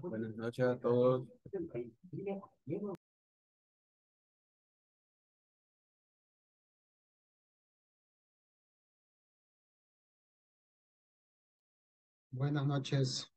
Buenas noches a todos. Buenas noches.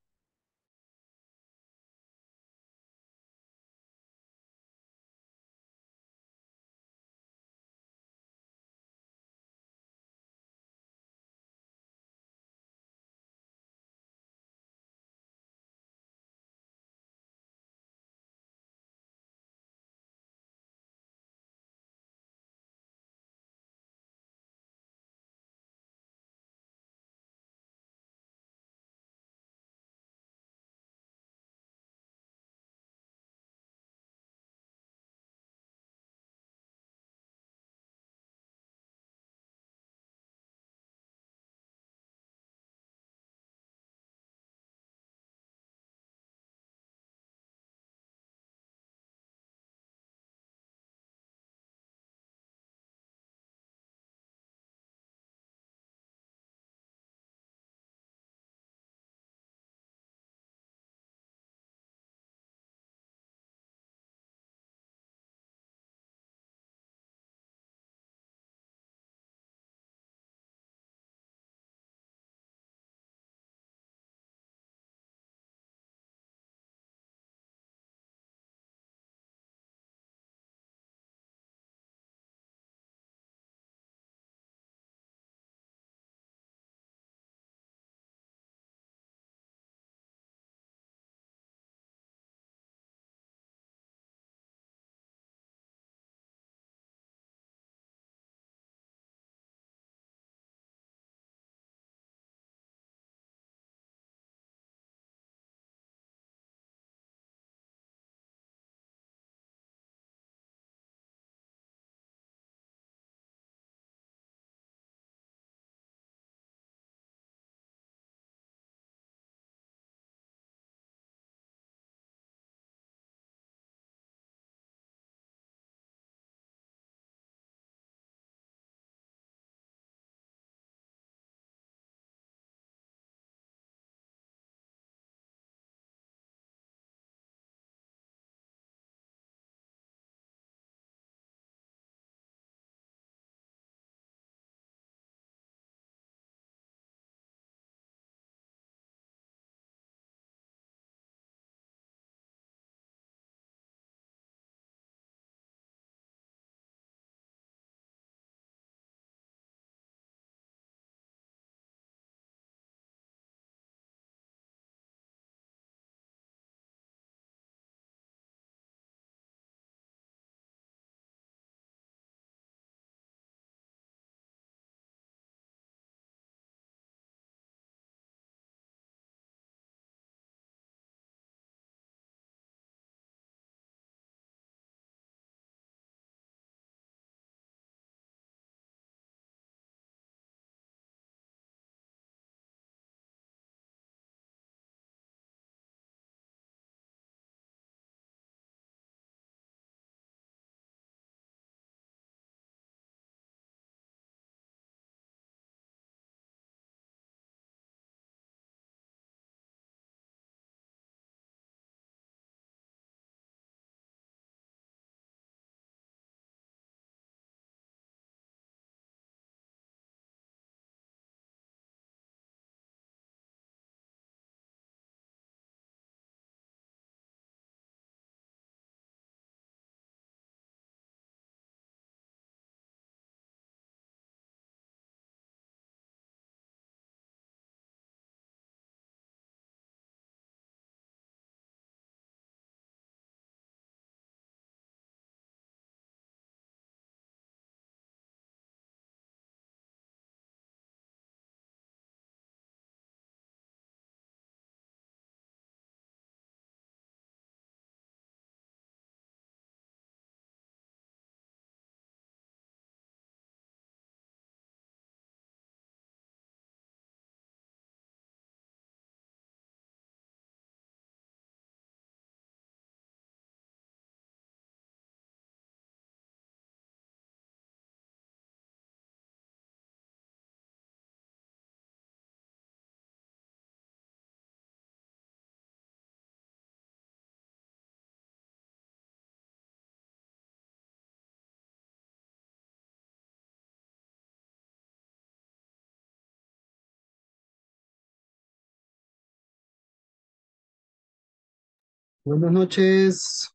Buenas noches,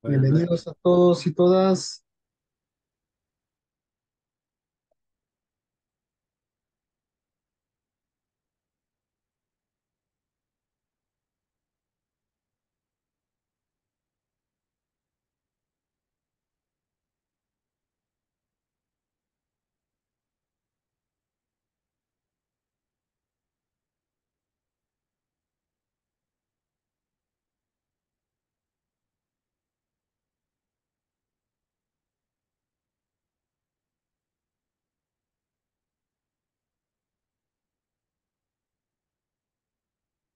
Buenas bienvenidos noches. A todos y todas.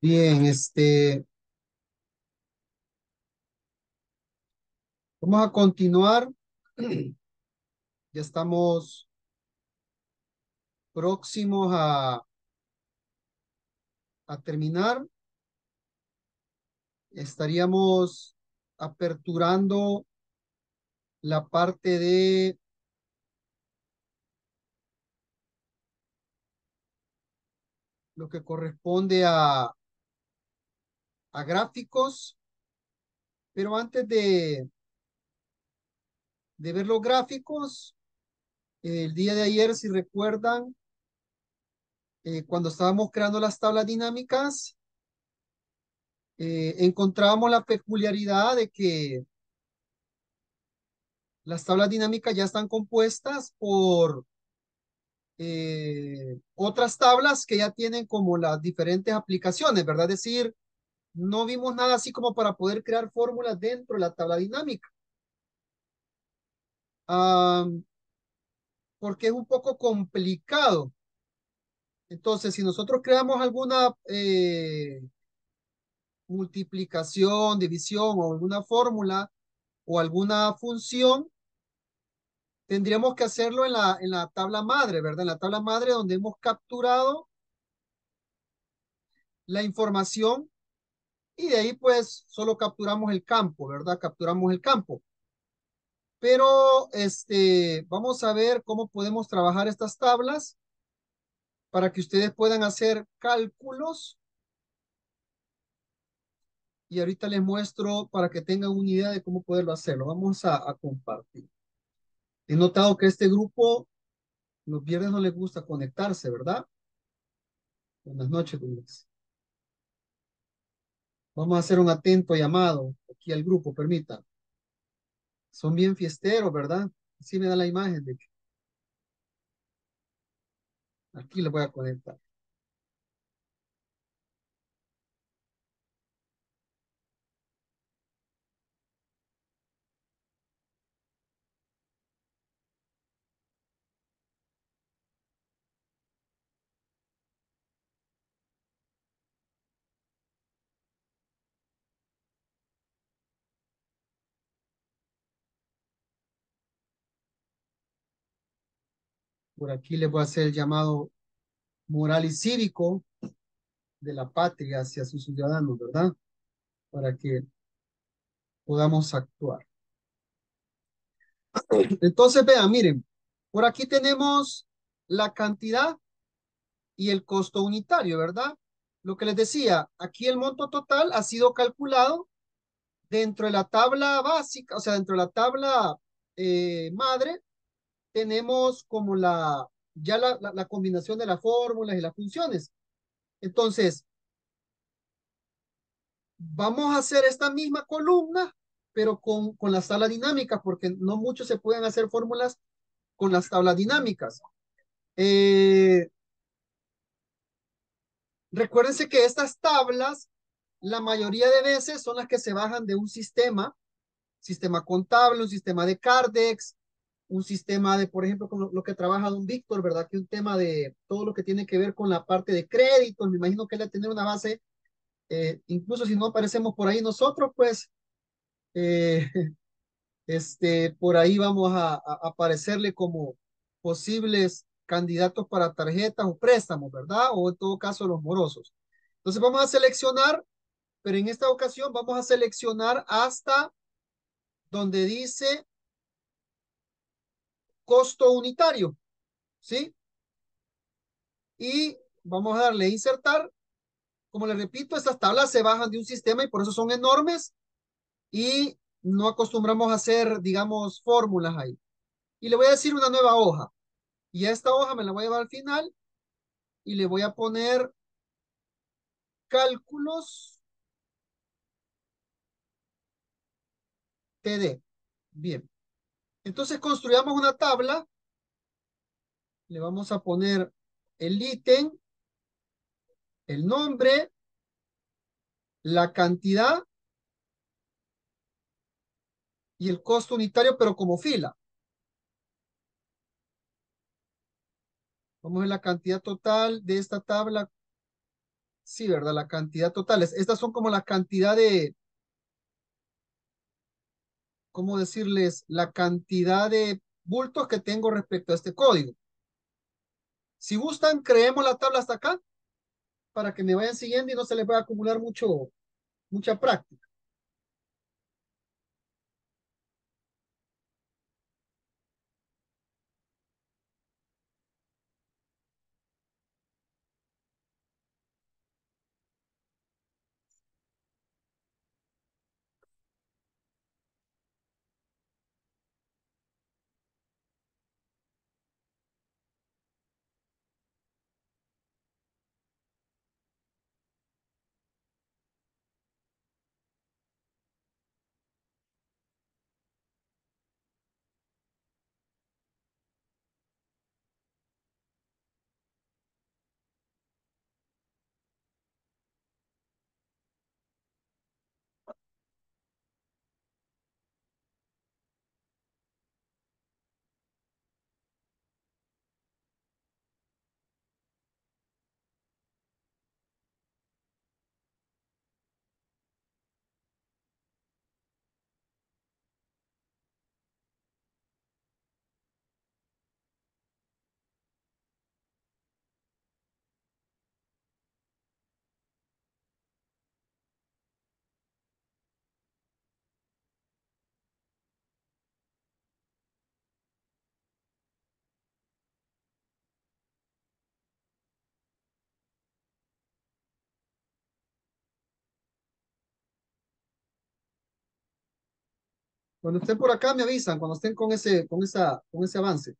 Bien, vamos a continuar. Ya estamos próximos a terminar. Estaríamos aperturando la parte de lo que corresponde a gráficos, pero antes de ver los gráficos, el día de ayer, si recuerdan, cuando estábamos creando las tablas dinámicas, encontramos la peculiaridad de que las tablas dinámicas ya están compuestas por otras tablas que ya tienen como las diferentes aplicaciones, ¿verdad? Es decir, no vimos nada así como para poder crear fórmulas dentro de la tabla dinámica. Porque es un poco complicado. Entonces, si nosotros creamos alguna multiplicación, división o alguna fórmula o alguna función, tendríamos que hacerlo en la tabla madre, ¿verdad? En la tabla madre donde hemos capturado la información. Y de ahí, pues, solo capturamos el campo, ¿verdad? Capturamos el campo. Pero, vamos a ver cómo podemos trabajar estas tablas para que ustedes puedan hacer cálculos. Y ahorita les muestro para que tengan una idea de cómo poderlo hacerlo. Vamos a compartir. He notado que este grupo, los viernes no les gusta conectarse, ¿verdad? Buenas noches, Luis. Vamos a hacer un atento llamado aquí al grupo, permita. Son bien fiesteros, ¿verdad? Sí me da la imagen de que... Aquí les voy a conectar. Por aquí les voy a hacer el llamado moral y cívico de la patria hacia sus ciudadanos, ¿verdad? Para que podamos actuar. Entonces, vean, miren, por aquí tenemos la cantidad y el costo unitario, ¿verdad? Lo que les decía, aquí el monto total ha sido calculado dentro de la tabla básica, o sea, dentro de la tabla madre, tenemos como la combinación de las fórmulas y las funciones. Entonces, vamos a hacer esta misma columna, pero con las tablas dinámicas, porque no mucho se pueden hacer fórmulas con las tablas dinámicas. Recuérdense que estas tablas, la mayoría de veces son las que se bajan de un sistema contable, un sistema de CARDEX, un sistema de, por ejemplo, con lo que trabaja don Víctor, ¿verdad? Que un tema de todo lo que tiene que ver con la parte de créditos, me imagino que él va a tener una base, incluso si no aparecemos por ahí nosotros, pues, por ahí vamos a aparecerle como posibles candidatos para tarjetas o préstamos, ¿verdad? O en todo caso los morosos. Entonces vamos a seleccionar, pero en esta ocasión vamos a seleccionar hasta donde dice costo unitario, ¿sí? Y vamos a darle insertar como les repito, estas tablas se bajan de un sistema y por eso son enormes y no acostumbramos a hacer, digamos, fórmulas ahí. Y le voy a decir una nueva hoja. Y a esta hoja me la voy a llevar al final y le voy a poner cálculos TD. Bien. Entonces construyamos una tabla. Le vamos a poner el ítem, el nombre, la cantidad y el costo unitario, pero como fila. Vamos a ver la cantidad total de esta tabla. Sí, ¿verdad? La cantidad total. Estas son como la cantidad de... ¿Cómo decirles? La cantidad de bultos que tengo respecto a este código. Si gustan, creemos la tabla hasta acá para que me vayan siguiendo y no se les vaya a acumular mucha práctica. Cuando estén por acá me avisan, cuando estén con ese avance.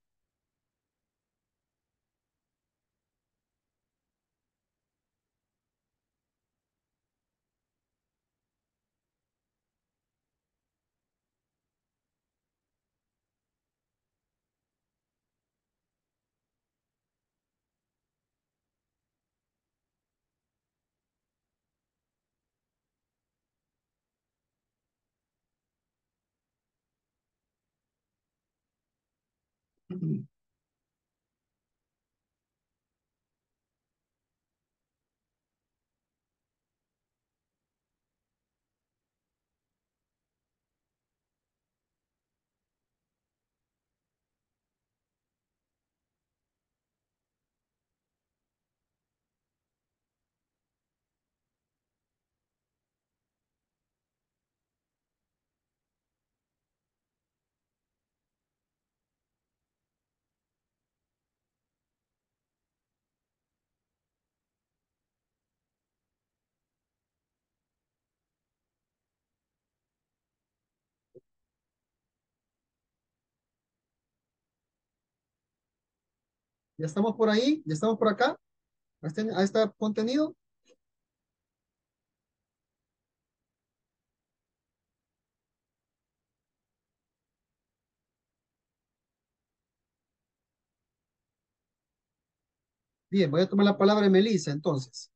Ya estamos por ahí, ya estamos por acá, a este contenido. Bien, voy a tomar la palabra de Melissa, entonces.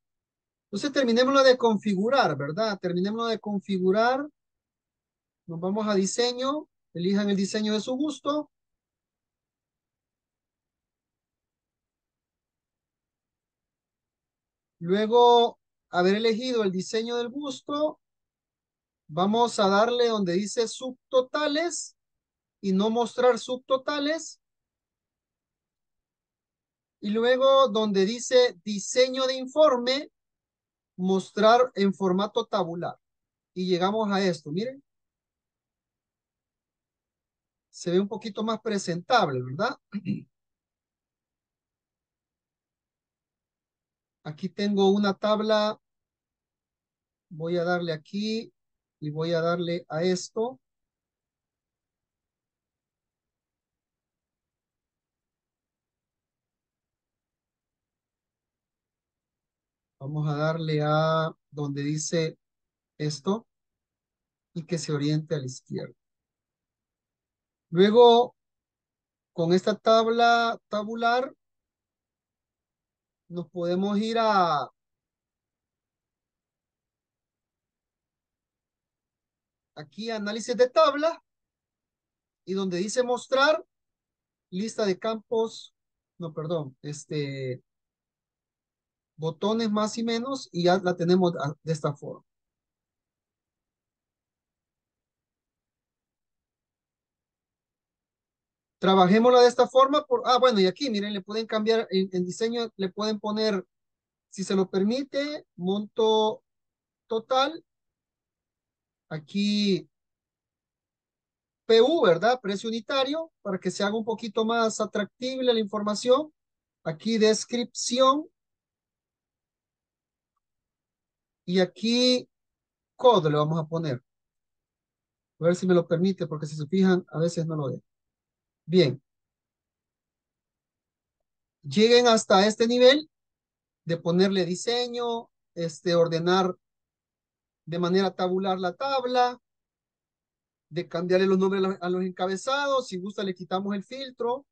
Entonces terminémoslo de configurar, ¿verdad? Terminémoslo de configurar. Nos vamos a diseño, elijan el diseño de su gusto. Luego, haber elegido el diseño del gusto, vamos a darle donde dice subtotales y no mostrar subtotales. Y luego, donde dice diseño de informe, mostrar en formato tabular. Y llegamos a esto, miren. Se ve un poquito más presentable, ¿verdad? Aquí tengo una tabla Voy a darle aquí y voy a darle a esto. Vamos a darle a donde dice esto y que se oriente a la izquierda. Luego, con esta tabla tabular, nos podemos ir aquí a análisis de tabla y donde dice mostrar lista de campos, no, perdón, botones más y menos, y ya la tenemos de esta forma. Trabajémosla de esta forma. Bueno, y aquí, miren, le pueden cambiar, en diseño le pueden poner, si se lo permite, monto total. Aquí, PU, ¿verdad? Precio unitario, para que se haga un poquito más atractible la información. Aquí, descripción. Y aquí, code le vamos a poner. A ver si me lo permite, porque si se fijan, a veces no lo deja. Bien. Lleguen hasta este nivel de ponerle diseño, ordenar de manera tabular la tabla, de cambiarle los nombres a los encabezados. Si gusta, le quitamos el filtro.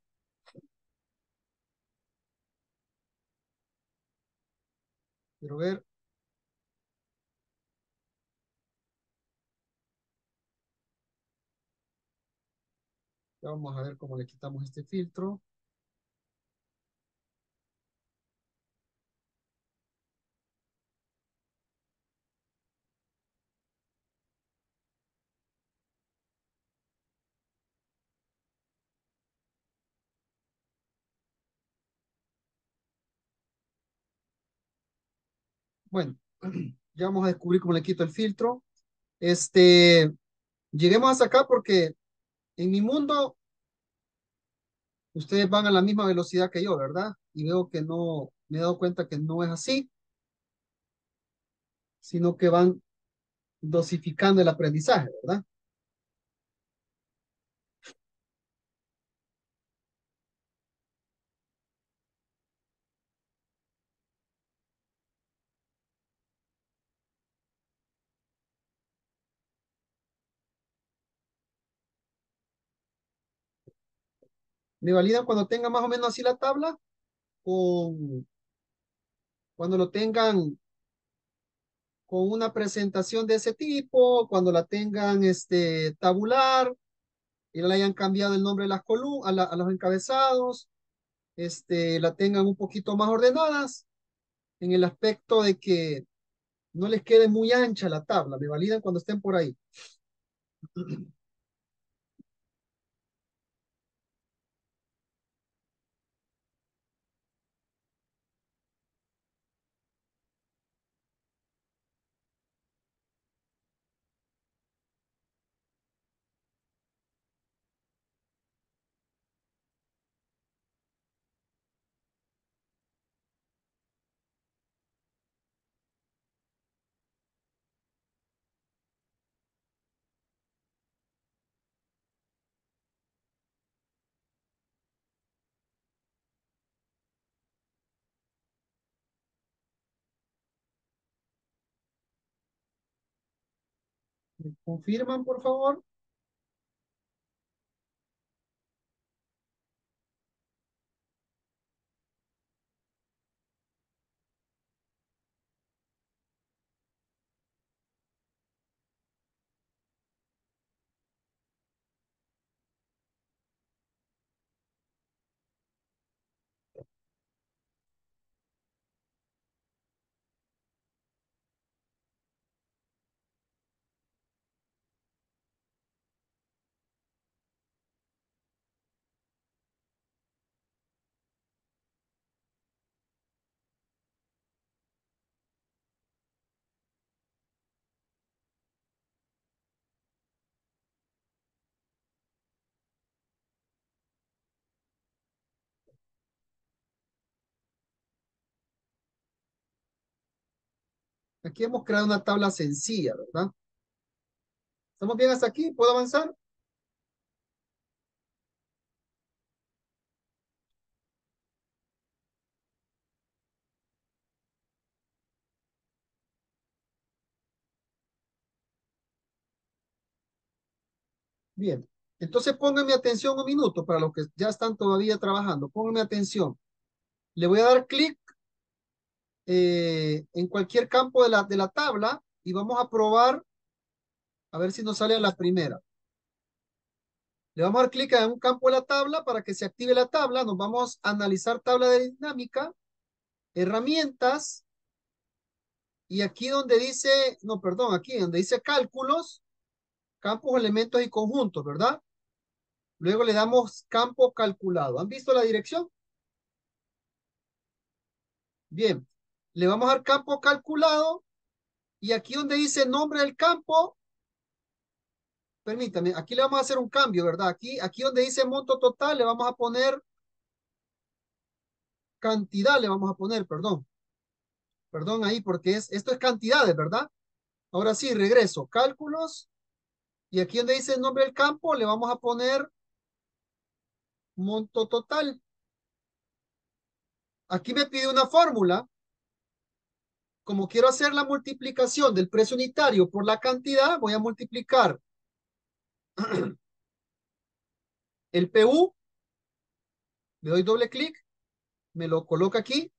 Quiero ver. Vamos a ver cómo le quitamos este filtro. Bueno, ya vamos a descubrir cómo le quito el filtro. Lleguemos hasta acá porque en mi mundo, ustedes van a la misma velocidad que yo, ¿verdad? Y veo que no, me he dado cuenta que no es así, sino que van dosificando el aprendizaje, ¿verdad? ¿Me validan cuando tenga más o menos así la tabla? O cuando lo tengan con una presentación de ese tipo, cuando la tengan tabular, y le hayan cambiado el nombre de las columnas, a los encabezados, la tengan un poquito más ordenadas, en el aspecto de que no les quede muy ancha la tabla. ¿Me validan cuando estén por ahí? ¿Confirman, por favor? Aquí hemos creado una tabla sencilla, ¿verdad? ¿Estamos bien hasta aquí? ¿Puedo avanzar? Bien, entonces pónganme atención un minuto para los que ya están todavía trabajando. Pónganme atención. Le voy a dar clic en cualquier campo de la tabla y vamos a probar a ver si nos sale a la primera. Le vamos a dar clic en un campo de la tabla para que se active la tabla. Nos vamos a analizar tabla de dinámica, herramientas, y aquí donde dice, no, perdón, aquí donde dice cálculos, campos, elementos y conjuntos, ¿verdad? Luego le damos campo calculado. ¿Han visto la dirección? Bien. Le vamos a dar campo calculado. Y aquí donde dice nombre del campo. Permítame. Aquí le vamos a hacer un cambio, ¿verdad? Aquí donde dice monto total le vamos a poner cantidad. Le vamos a poner, perdón. Perdón ahí porque esto es cantidades, ¿verdad? Ahora sí, regreso. Cálculos. Y aquí donde dice el nombre del campo, le vamos a poner monto total. Aquí me pide una fórmula. Como quiero hacer la multiplicación del precio unitario por la cantidad, voy a multiplicar el PU. Le doy doble clic. Me lo coloca aquí.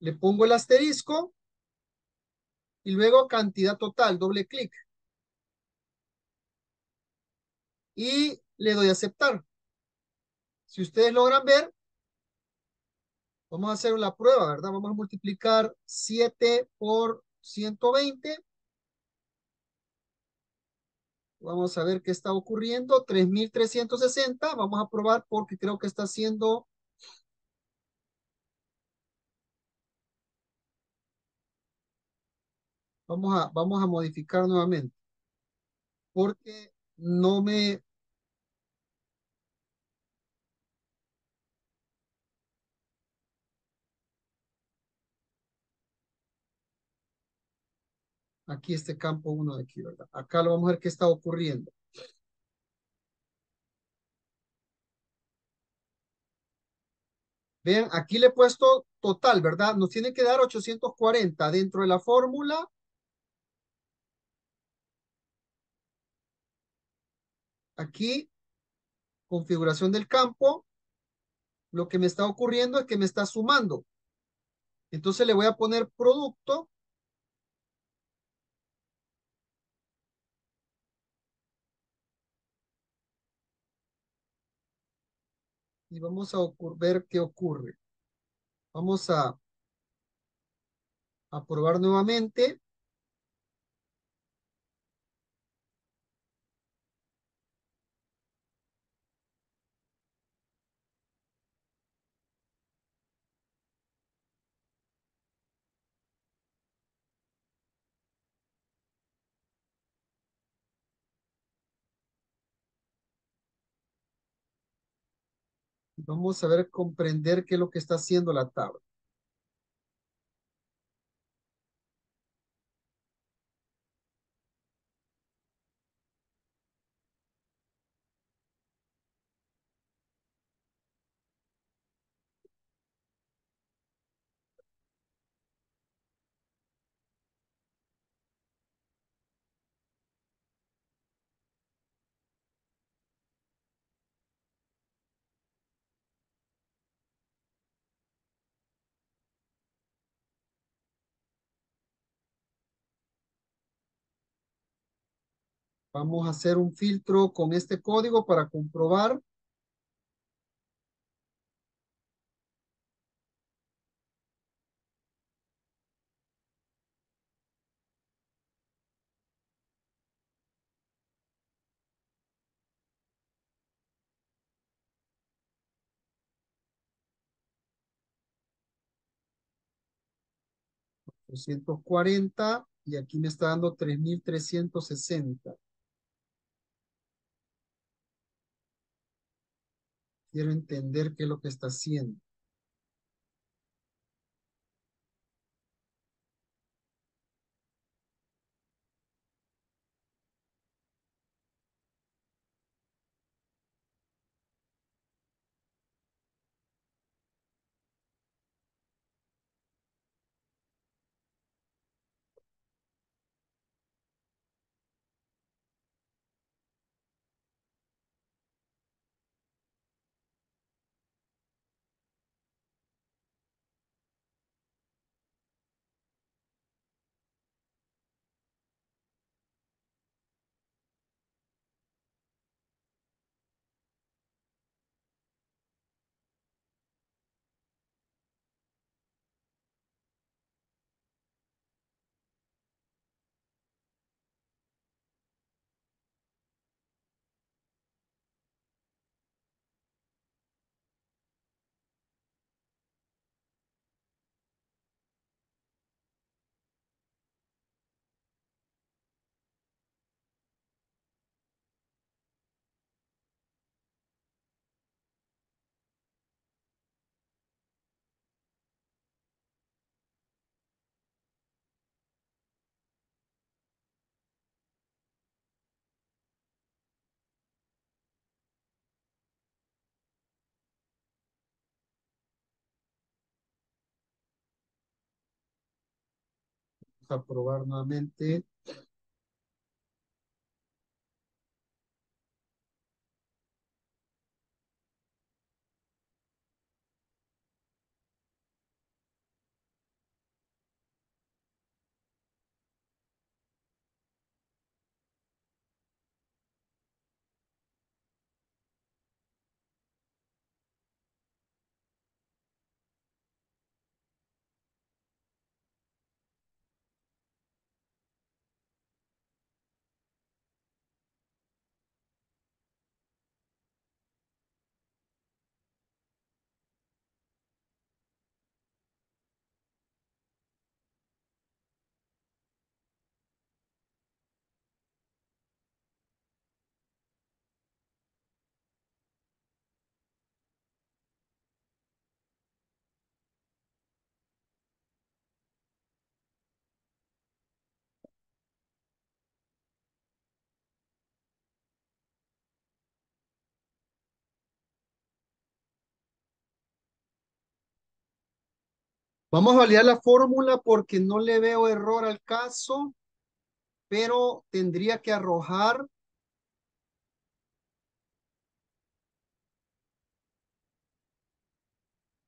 Le pongo el asterisco. Y luego cantidad total, doble clic. Y le doy a aceptar. Si ustedes logran ver, vamos a hacer una prueba, ¿verdad? Vamos a multiplicar 7 por 120. Vamos a ver qué está ocurriendo. 3,360. Vamos a probar porque creo que está haciendo... Vamos a modificar nuevamente. Porque... Aquí este campo 1 de aquí, ¿verdad? Acá lo vamos a ver qué está ocurriendo. Vean, aquí le he puesto total, ¿verdad? Nos tiene que dar 840 dentro de la fórmula. Aquí, configuración del campo, lo que me está ocurriendo es que me está sumando. Entonces le voy a poner producto. Y vamos a ver qué ocurre. Vamos a probar nuevamente. Vamos a ver, comprender qué es lo que está haciendo la tabla. Vamos a hacer un filtro con este código para comprobar. $840 y aquí me está dando 3,360. Quiero entender qué es lo que está haciendo. a probar nuevamente. Vamos a validar la fórmula porque no le veo error al caso, pero tendría que arrojar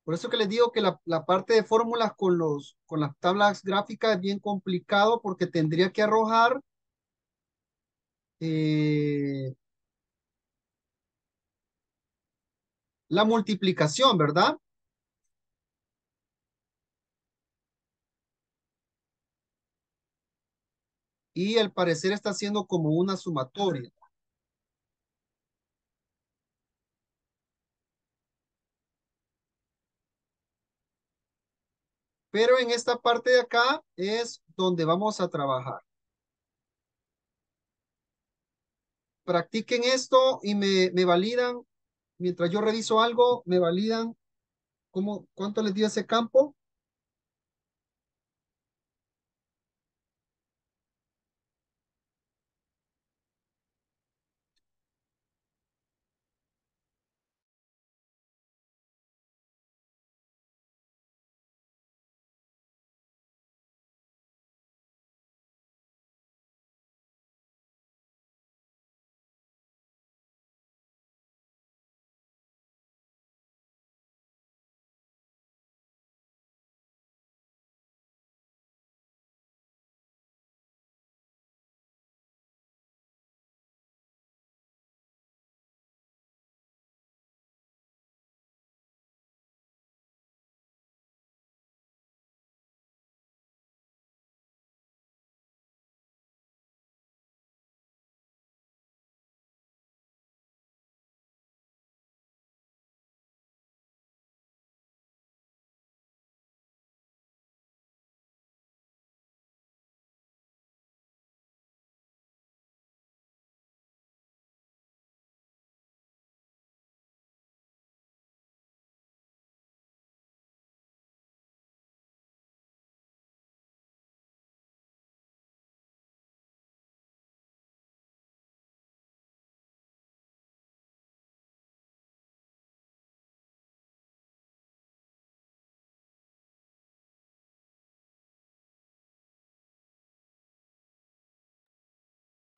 por eso que les digo que la parte de fórmulas con las tablas gráficas es bien complicado porque tendría que arrojar la multiplicación, ¿verdad? Y al parecer está haciendo como una sumatoria. Pero en esta parte de acá es donde vamos a trabajar. Practiquen esto y me validan. Mientras yo reviso algo, me validan cuánto les dio ese campo.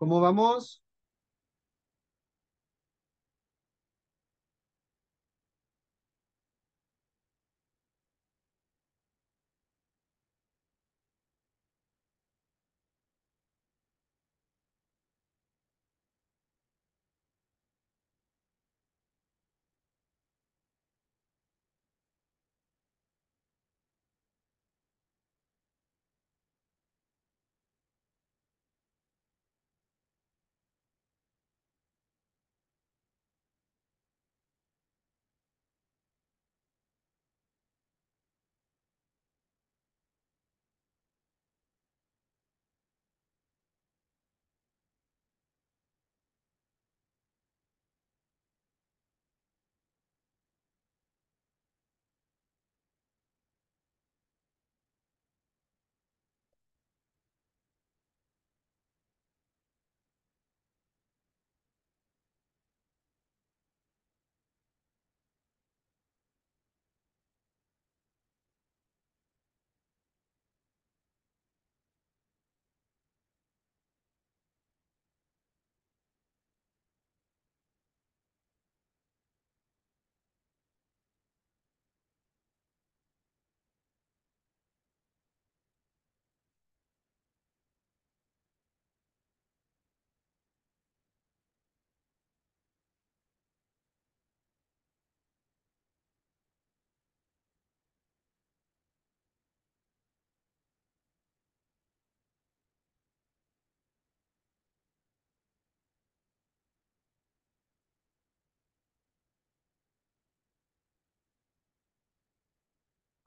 ¿Cómo vamos?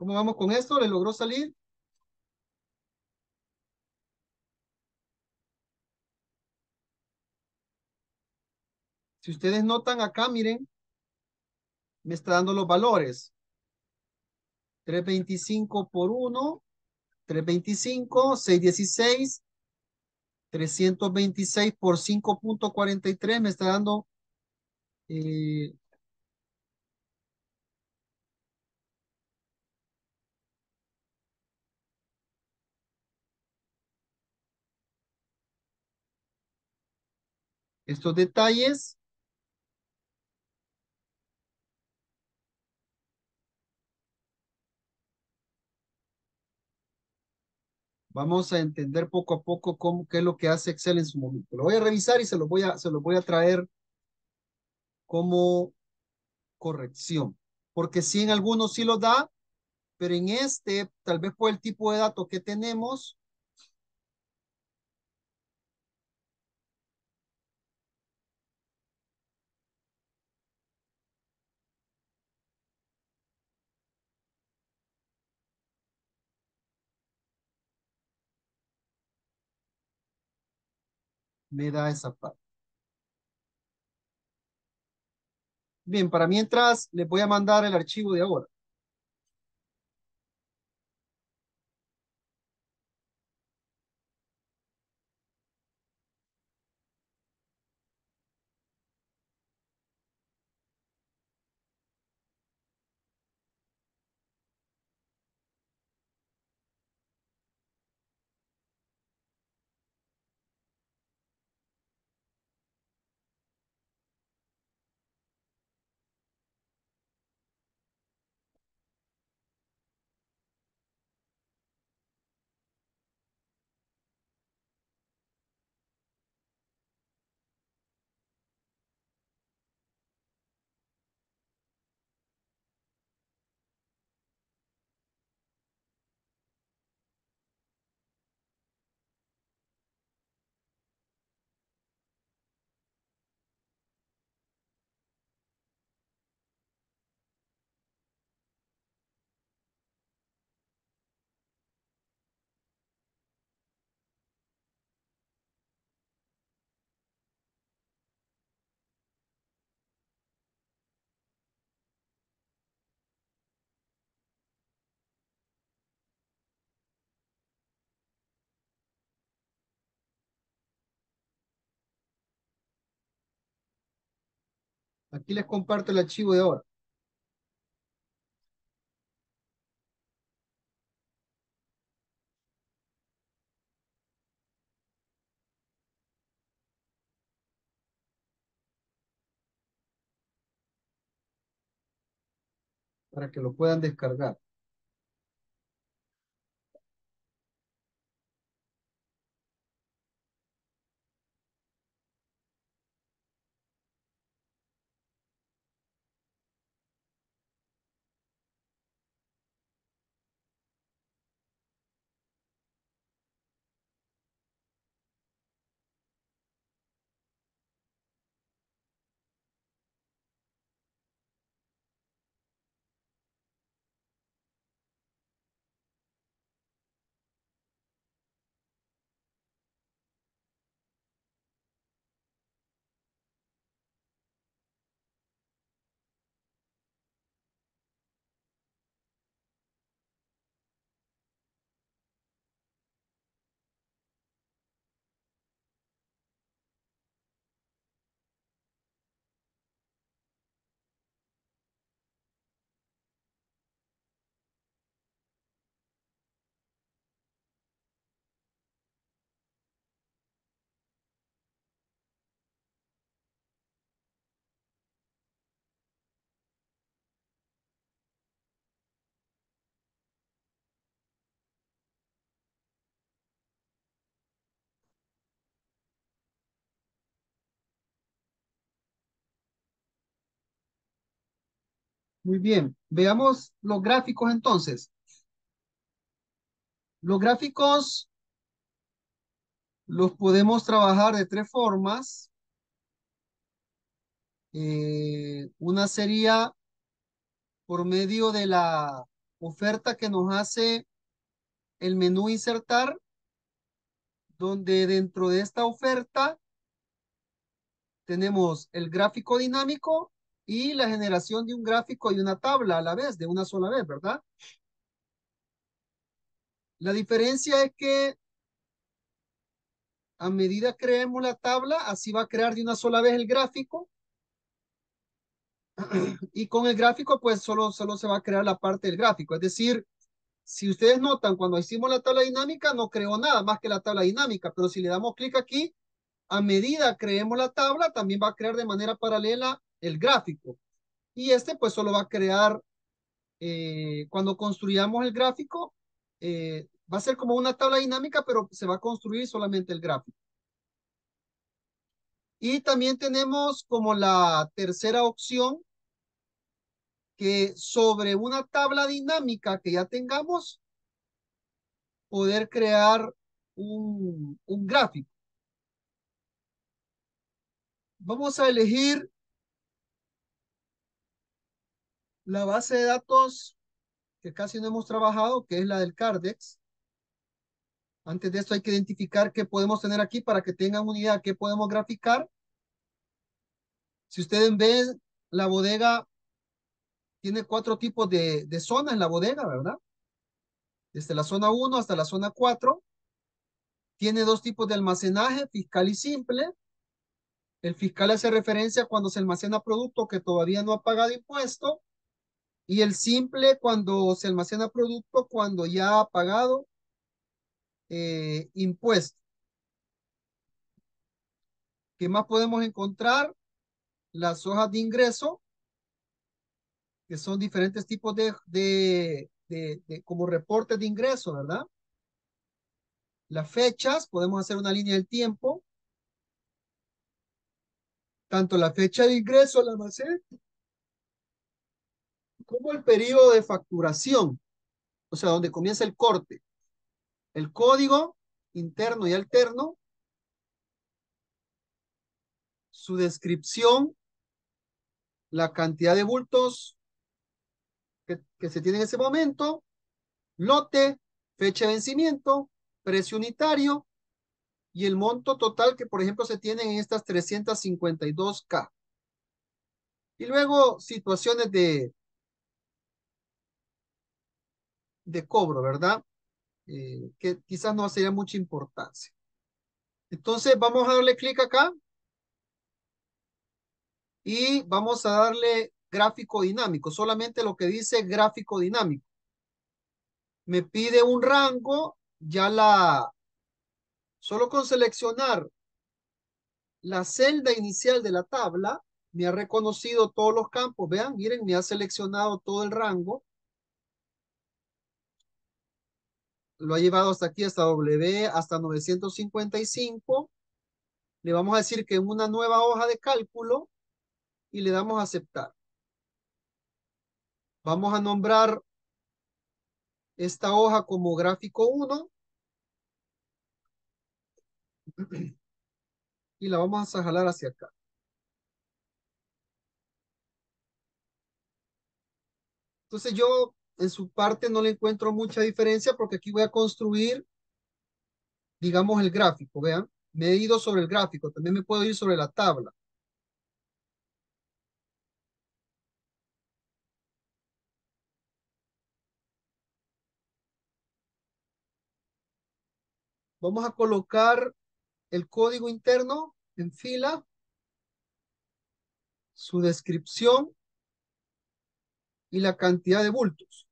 ¿Cómo vamos con esto? ¿Le logró salir? Si ustedes notan acá, miren, me está dando los valores. 325 por 1, 325, 616, 326 por 5.43 me está dando estos detalles. Vamos a entender poco a poco qué es lo que hace Excel en su momento. Lo voy a revisar y se los voy a traer como corrección. Porque sí, en algunos sí lo da, pero en este, tal vez por el tipo de dato que tenemos, me da esa parte. Bien, para mientras les voy a mandar el archivo de ahora. Aquí les comparto el archivo de ahora. Para que lo puedan descargar. Muy bien, veamos los gráficos entonces. Los gráficos los podemos trabajar de tres formas. Una sería por medio de la oferta que nos hace el menú insertar, donde dentro de esta oferta tenemos el gráfico dinámico y la generación de un gráfico y una tabla a la vez, de una sola vez, ¿verdad? La diferencia es que a medida que creemos la tabla, así va a crear de una sola vez el gráfico. Y con el gráfico, pues solo se va a crear la parte del gráfico. Es decir, si ustedes notan, cuando hicimos la tabla dinámica, no creó nada más que la tabla dinámica. Pero si le damos clic aquí, a medida que creemos la tabla, también va a crear de manera paralela el gráfico. Y este, pues solo va a crear, cuando construyamos el gráfico, va a ser como una tabla dinámica, pero se va a construir solamente el gráfico. Y también tenemos como la tercera opción, que sobre una tabla dinámica que ya tengamos, poder crear un gráfico. Vamos a elegir la base de datos que casi no hemos trabajado, que es la del CARDEX. Antes de esto hay que identificar qué podemos tener aquí para que tengan una idea de qué podemos graficar. Si ustedes ven, la bodega tiene 4 tipos de zonas en la bodega, ¿verdad? Desde la zona 1 hasta la zona 4. Tiene 2 tipos de almacenaje, fiscal y simple. El fiscal hace referencia cuando se almacena producto que todavía no ha pagado impuesto. Y el simple cuando se almacena producto cuando ya ha pagado impuesto. ¿Qué más podemos encontrar? Las hojas de ingreso, que son diferentes tipos de como reportes de ingreso, ¿verdad? Las fechas, podemos hacer una línea del tiempo. Tanto la fecha de ingreso al almacén como el periodo de facturación, o sea, donde comienza el corte. El código interno y alterno, su descripción, la cantidad de bultos que se tiene en ese momento, lote, fecha de vencimiento, precio unitario y el monto total que, por ejemplo, se tienen en estas 352K. Y luego situaciones de cobro, ¿verdad? Que quizás no sería mucha importancia. Entonces vamos a darle clic acá y vamos a darle gráfico dinámico, solamente lo que dice gráfico dinámico. Me pide un rango, solo con seleccionar la celda inicial de la tabla, me ha reconocido todos los campos, vean, miren, me ha seleccionado todo el rango. Lo ha llevado hasta aquí, hasta W, hasta 955. Le vamos a decir que en una nueva hoja de cálculo y le damos a aceptar. Vamos a nombrar esta hoja como gráfico 1. Y la vamos a jalar hacia acá. Entonces yo en su parte no le encuentro mucha diferencia porque aquí voy a construir, digamos, el gráfico, vean. Me he ido sobre el gráfico, también me puedo ir sobre la tabla. Vamos a colocar el código interno en fila, su descripción y la cantidad de bultos.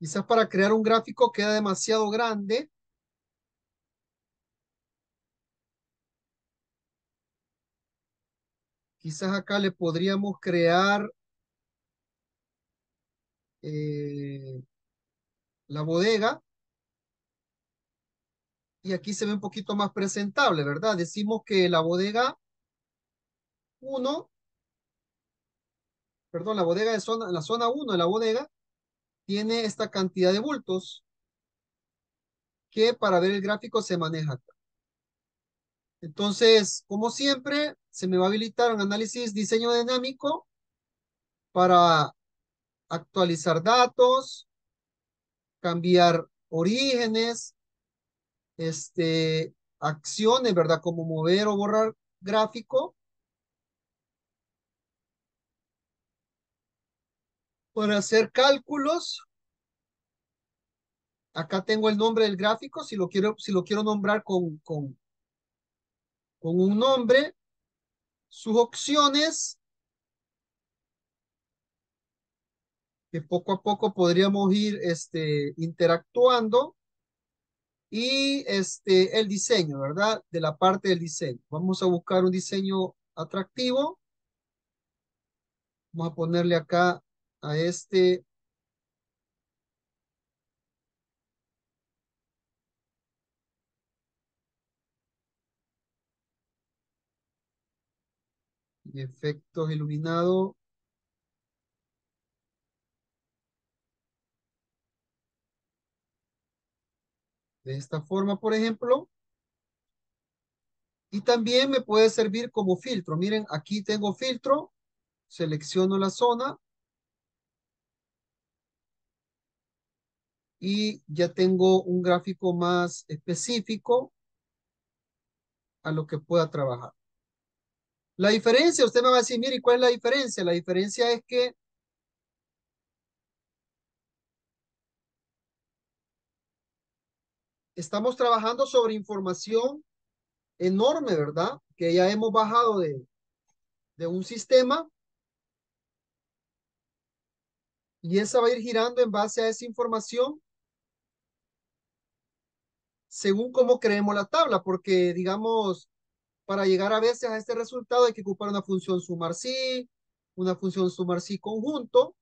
Quizás para crear un gráfico queda demasiado grande. Quizás acá le podríamos crear la bodega. Y aquí se ve un poquito más presentable, ¿verdad? Decimos que la bodega 1, perdón, la bodega de zona, la zona 1 de la bodega, tiene esta cantidad de bultos. que para ver el gráfico se maneja acá. Entonces, como siempre, se me va a habilitar un análisis diseño dinámico para actualizar datos, cambiar orígenes, acciones, ¿verdad? Como mover o borrar gráfico. Para hacer cálculos. Acá tengo el nombre del gráfico. Si lo quiero nombrar con un nombre. Sus opciones. Que poco a poco podríamos ir interactuando. Y el diseño, ¿verdad? De la parte del diseño. Vamos a buscar un diseño atractivo. Vamos a ponerle acá a efectos iluminado. De esta forma, por ejemplo. Y también me puede servir como filtro. Miren, aquí tengo filtro. Selecciono la zona. Y ya tengo un gráfico más específico a lo que pueda trabajar. La diferencia, usted me va a decir, mire, ¿cuál es la diferencia? La diferencia es que estamos trabajando sobre información enorme, ¿verdad? Que ya hemos bajado de un sistema. Y esa va a ir girando en base a esa información. Según cómo creemos la tabla, porque digamos, para llegar a veces a este resultado hay que ocupar una función sumar sí conjunto.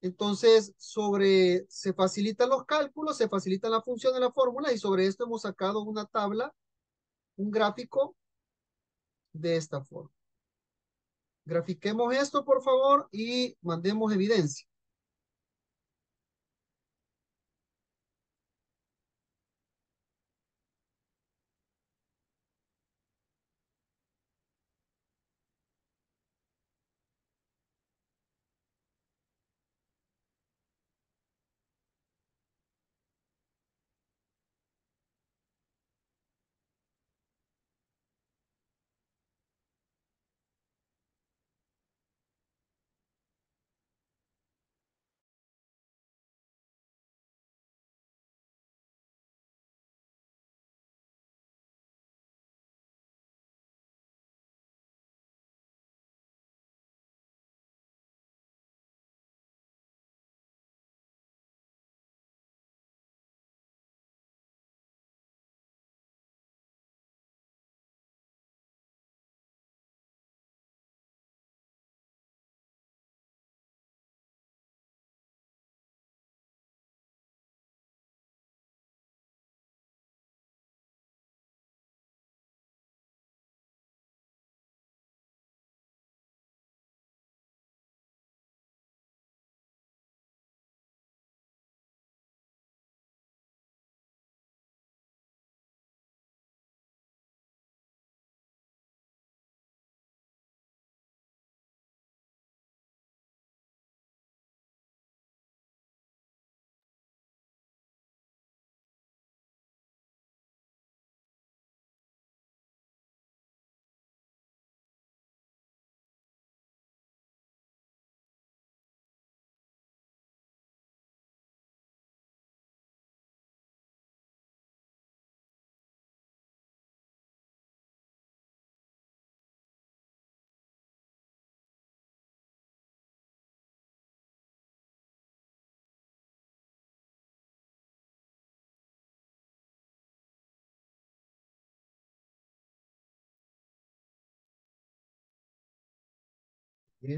Entonces, se facilitan los cálculos, se facilitan las funciones, las fórmulas, y sobre esto hemos sacado una tabla, un gráfico de esta forma. Grafiquemos esto, por favor, y mandemos evidencia.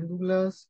Bien, Douglas.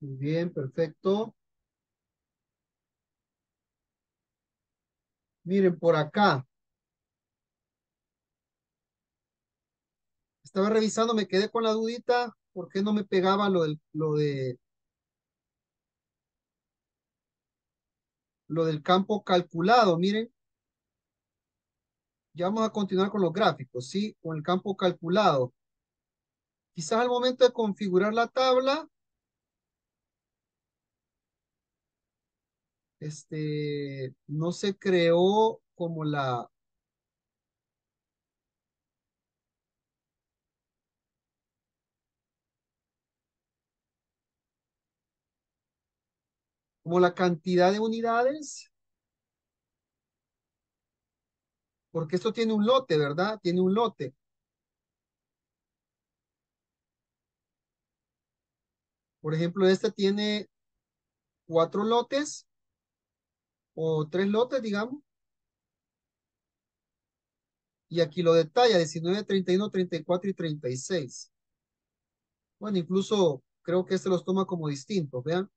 Muy bien, perfecto. Miren, por acá. Estaba revisando, me quedé con la dudita. ¿Por qué no me pegaba lo del campo calculado? Miren. Ya vamos a continuar con los gráficos, ¿sí? Con el campo calculado. Quizás al momento de configurar la tabla, no se creó como la cantidad de unidades. Porque esto tiene un lote, ¿verdad? Tiene un lote. Por ejemplo, este tiene 4 lotes o 3 lotes, digamos. Y aquí lo detalla, 19, 31, 34 y 36. Bueno, incluso creo que este los toma como distintos, vean.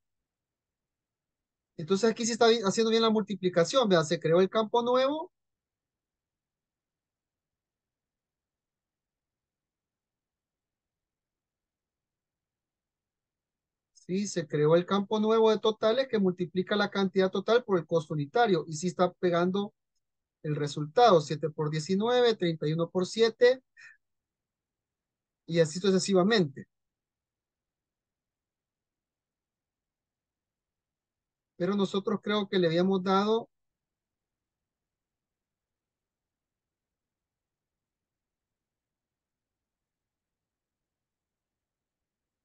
Entonces aquí sí está haciendo bien la multiplicación, vean, se creó el campo nuevo. Sí, se creó el campo nuevo de totales que multiplica la cantidad total por el costo unitario. Y sí está pegando el resultado. 7 por 19, 31 por 7. Y así sucesivamente. Pero nosotros creo que le habíamos dado.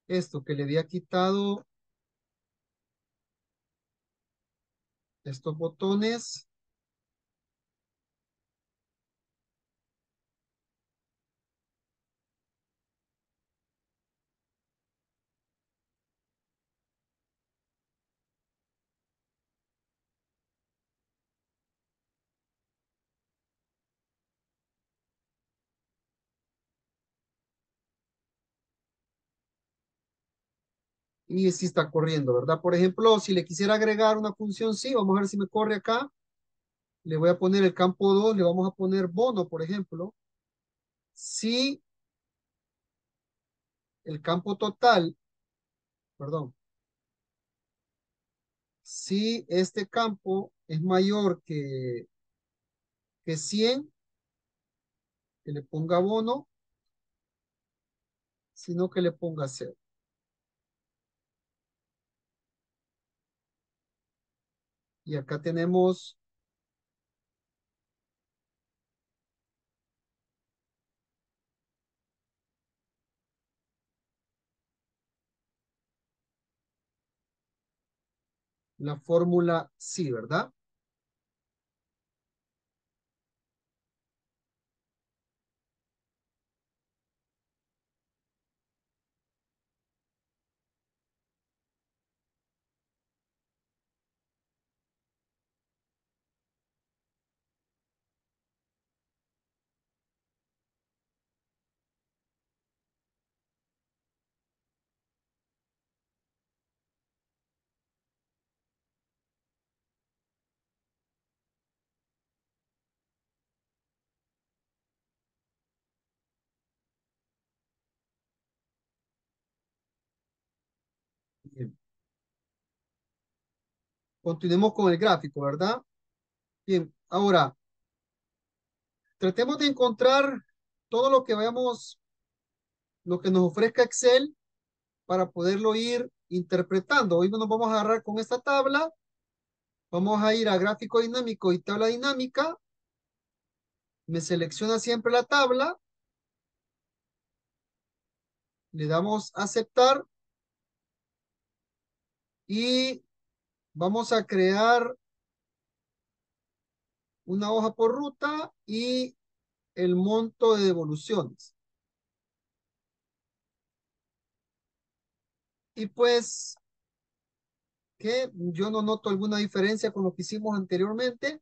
Esto que le había quitado estos botones. Y sí está corriendo, ¿verdad? Por ejemplo, si le quisiera agregar una función, sí, vamos a ver si me corre acá. Le voy a poner el campo 2, le vamos a poner bono, por ejemplo. Si el campo total, perdón. Si este campo es mayor que 100, que le ponga bono, sino que le ponga 0. Y acá tenemos la fórmula sí, ¿verdad? Bien. Continuemos con el gráfico, ¿verdad? Bien, ahora tratemos de encontrar todo lo que vayamos, lo que nos ofrezca Excel para poderlo ir interpretando. Hoy nos vamos a agarrar con esta tabla. Vamos a ir a gráfico dinámico y tabla dinámica. Me selecciona siempre la tabla. Le damos a aceptar. Y vamos a crear una hoja por ruta y el monto de devoluciones. Y pues, ¿qué? Yo no noto alguna diferencia con lo que hicimos anteriormente.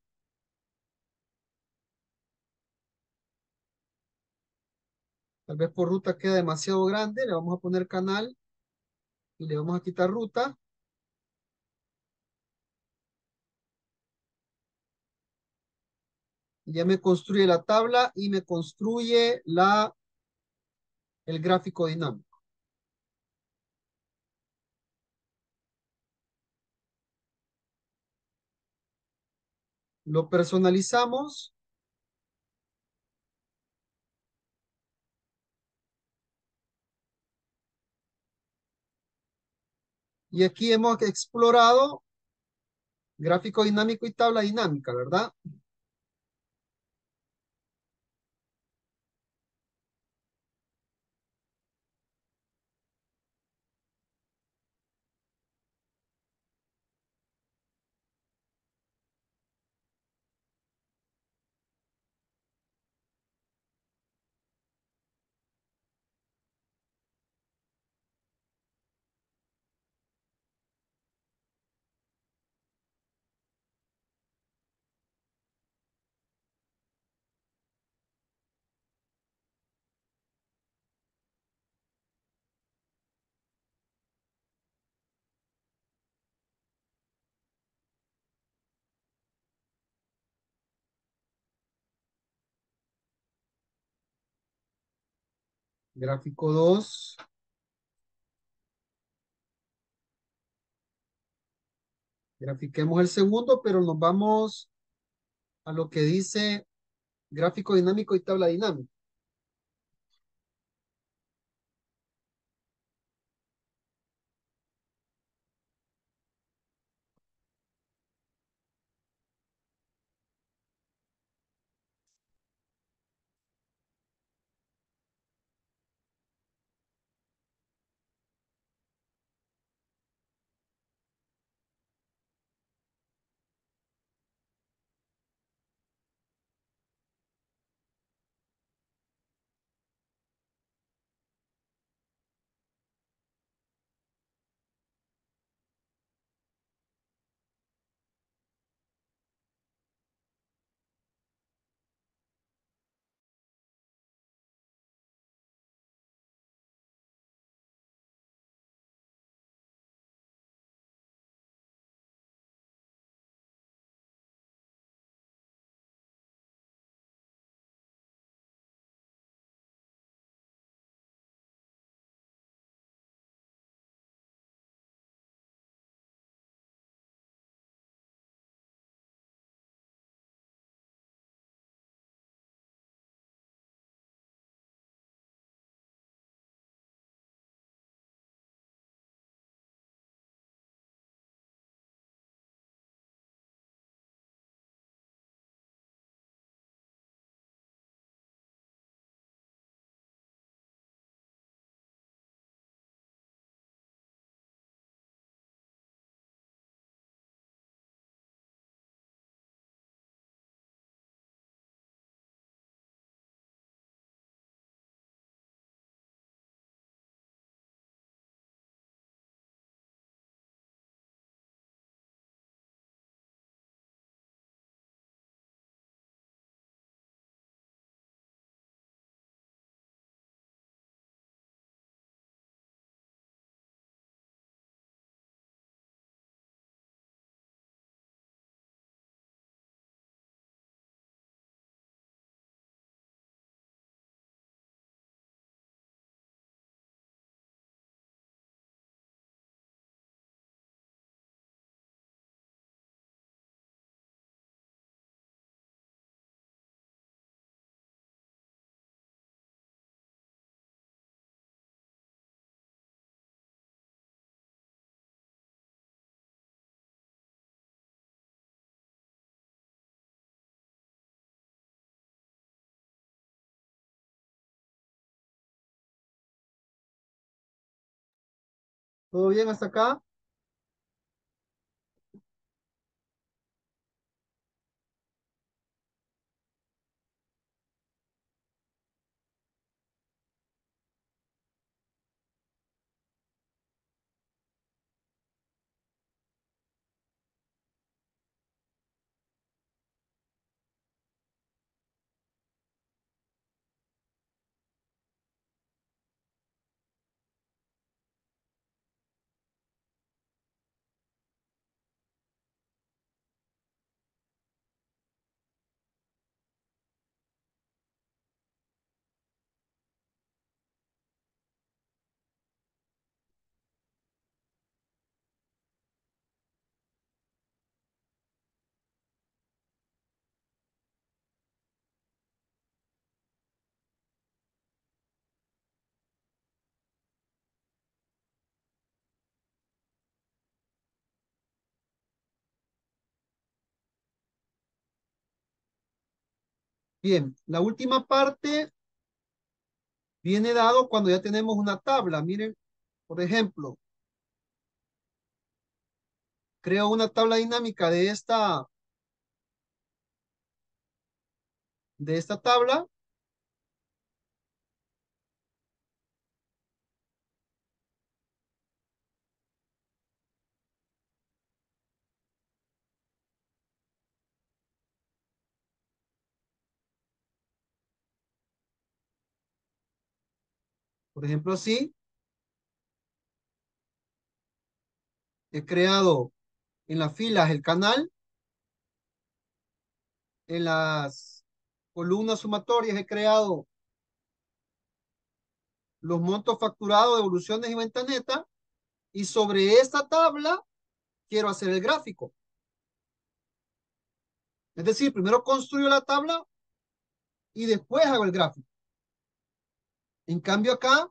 Tal vez por ruta queda demasiado grande. Le vamos a poner canal. y le vamos a quitar ruta. Ya me construye la tabla y me construye el gráfico dinámico. Lo personalizamos. Y aquí hemos explorado gráfico dinámico y tabla dinámica, ¿verdad? Gráfico 2. Grafiquemos el segundo, pero nos vamos a lo que dice gráfico dinámico y tabla dinámica. ¿Todo bien hasta acá? Bien, la última parte viene dado cuando ya tenemos una tabla. Miren, por ejemplo, creo una tabla dinámica de esta tabla. Por ejemplo, así. He creado en las filas el canal. En las columnas sumatorias he creado los montos facturados, devoluciones y ventaneta. Y sobre esta tabla quiero hacer el gráfico. Es decir, primero construyo la tabla y después hago el gráfico. En cambio acá,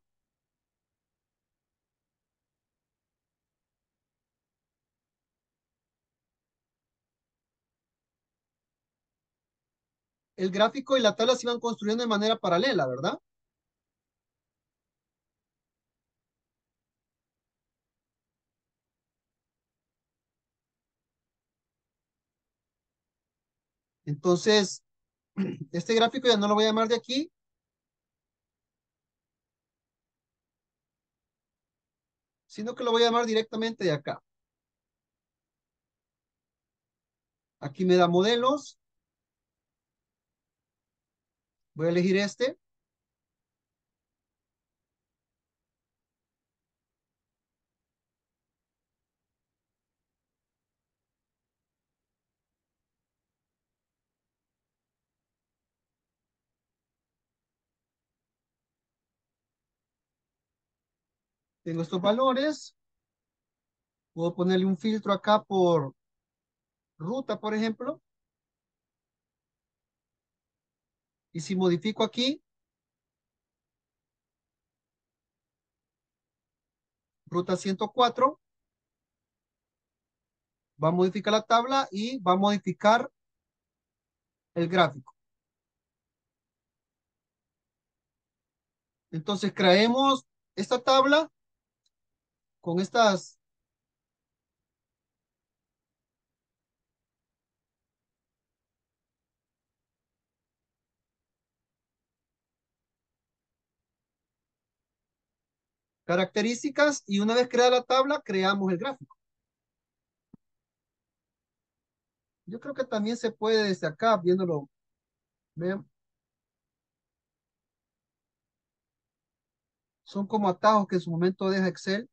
el gráfico y la tabla se iban construyendo de manera paralela, ¿verdad? Entonces, este gráfico ya no lo voy a llamar de aquí. Sino que lo voy a llamar directamente de acá. Aquí me da modelos. Voy a elegir este. Tengo estos valores. Puedo ponerle un filtro acá por ruta, por ejemplo. Y si modifico aquí, ruta 104, va a modificar la tabla y va a modificar el gráfico. Entonces, creemos esta tabla con estas características y una vez creada la tabla, creamos el gráfico. Yo creo que también se puede desde acá, viéndolo. Vean. Son como atajos que en su momento deja Excel.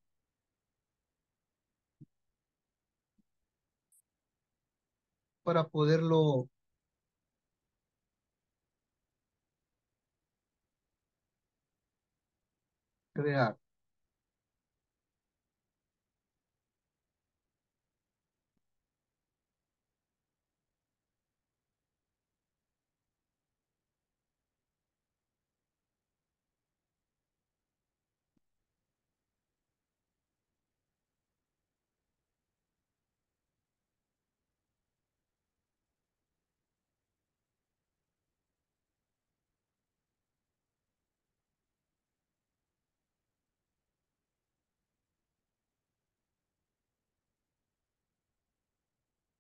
Para poderlo crear.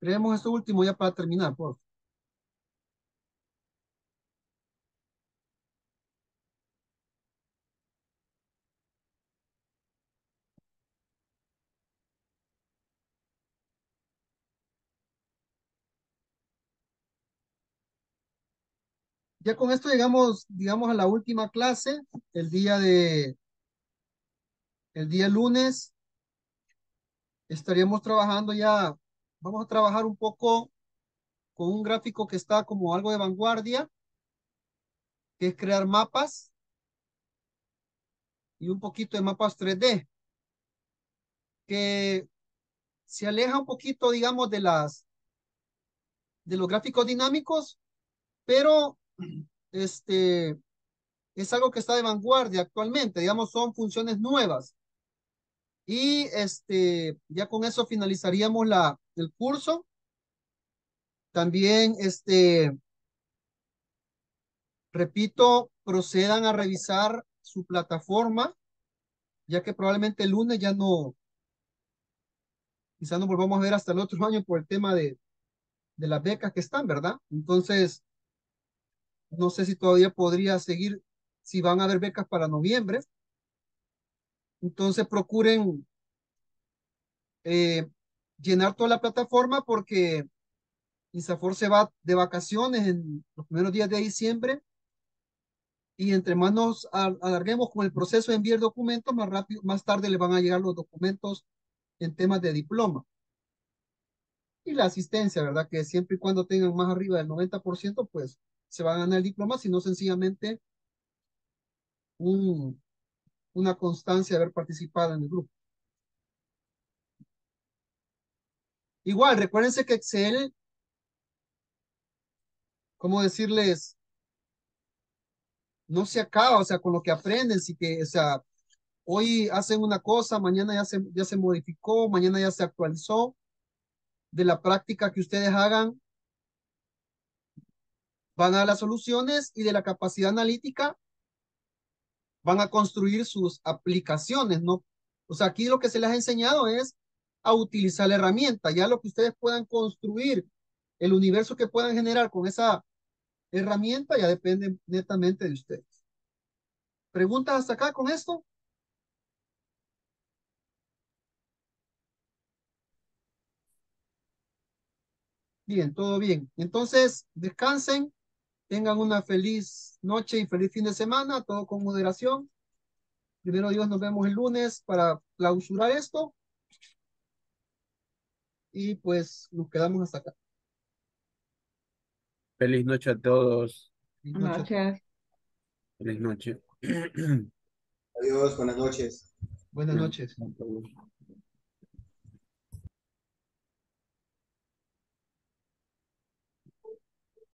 Creemos esto último ya para terminar, por favor. Ya con esto llegamos, digamos, a la última clase, el día lunes. Estaríamos trabajando ya. Vamos a trabajar un poco con un gráfico que está como algo de vanguardia, que es crear mapas y un poquito de mapas 3D, que se aleja un poquito, digamos, de los gráficos dinámicos, pero es algo que está de vanguardia actualmente, digamos, son funciones nuevas. Y ya con eso finalizaríamos el curso. También Repito, procedan a revisar su plataforma, ya que probablemente el lunes ya no, quizás no volvamos a ver hasta el otro año por el tema de las becas que están, ¿verdad? Entonces, no sé si todavía podría seguir, si van a haber becas para noviembre. Entonces, procuren llenar toda la plataforma porque INSAFOR se va de vacaciones en los primeros días de diciembre y entre más nos alarguemos con el proceso de enviar documentos, más rápido, más tarde le van a llegar los documentos en temas de diploma. Y la asistencia, ¿verdad? Que siempre y cuando tengan más arriba del 90%, pues se va a ganar el diploma, sino sencillamente una constancia de haber participado en el grupo. Igual, recuérdense que Excel, ¿cómo decirles? No se acaba, o sea, con lo que aprenden, sí que, o sea, hoy hacen una cosa, mañana ya se modificó, mañana ya se actualizó. De la práctica que ustedes hagan, van a las soluciones y de la capacidad analítica van a construir sus aplicaciones, ¿no? O sea, aquí lo que se les ha enseñado es a utilizar la herramienta. Ya lo que ustedes puedan construir, el universo que puedan generar con esa herramienta, ya depende netamente de ustedes. ¿Preguntas hasta acá con esto? Bien, todo bien. Entonces, descansen, tengan una feliz noche y feliz fin de semana, todo con moderación. Primero Dios, nos vemos el lunes para clausurar esto. Y pues nos quedamos hasta acá. Feliz noche a todos. Buenas noches. Feliz noche. Adiós, buenas noches. Buenas noches.